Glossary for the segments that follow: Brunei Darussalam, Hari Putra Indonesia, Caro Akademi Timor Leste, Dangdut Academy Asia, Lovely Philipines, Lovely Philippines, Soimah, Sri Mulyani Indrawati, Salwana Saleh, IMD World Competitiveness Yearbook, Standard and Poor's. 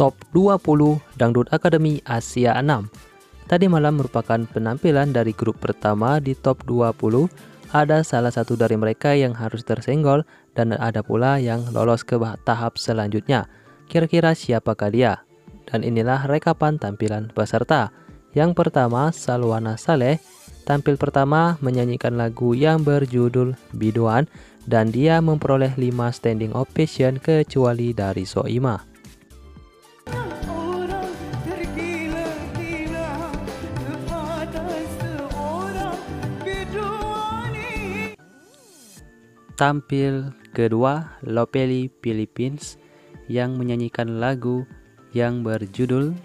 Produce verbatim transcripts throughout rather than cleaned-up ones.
Top dua puluh Dangdut Academy Asia enam. Tadi malam merupakan penampilan dari grup pertama di top dua puluh. Ada salah satu dari mereka yang harus tersenggol dan ada pula yang lolos ke tahap selanjutnya. Kira-kira siapakah dia? Dan inilah rekapan tampilan peserta. Yang pertama, Salwana Saleh. Tampil pertama menyanyikan lagu yang berjudul Biduan dan dia memperoleh lima standing ovation kecuali dari Soimah. Tampil kedua, Lovely Philippines yang menyanyikan lagu yang berjudul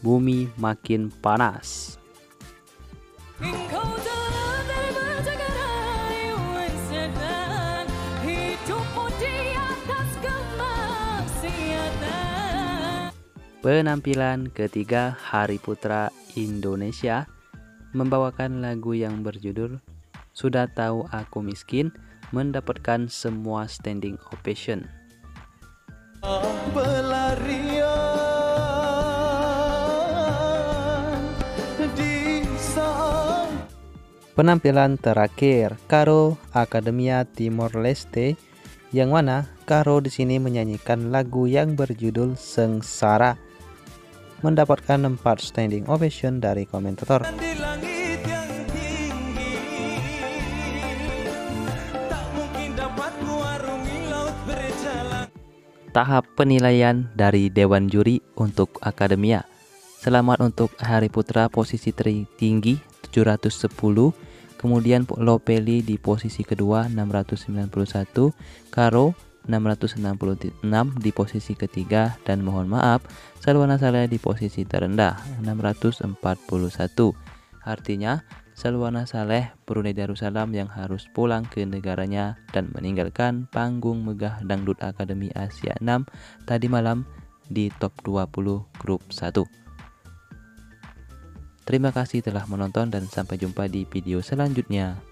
Bumi Makin Panas. Penampilan ketiga, Hari Putra Indonesia membawakan lagu yang berjudul Sudah Tahu Aku Miskin, mendapatkan semua standing ovation. Penampilan terakhir, Caro Akademi Timor Leste, yang mana Caro di sini menyanyikan lagu yang berjudul Sengsara, mendapatkan empat standing ovation dari komentator. Tahap penilaian dari Dewan Juri untuk Akademia. Selamat untuk Hari Putra posisi tertinggi tujuh ratus sepuluh, kemudian Lovely di posisi kedua enam ratus sembilan puluh satu, Caro enam ratus enam puluh enam di posisi ketiga, dan mohon maaf Salwana Saleh di posisi terendah enam ratus empat puluh satu. Artinya Salwana Saleh Brunei Darussalam yang harus pulang ke negaranya dan meninggalkan panggung megah Dangdut Academy Asia enam tadi malam di top dua puluh grup satu. Terima kasih telah menonton dan sampai jumpa di video selanjutnya.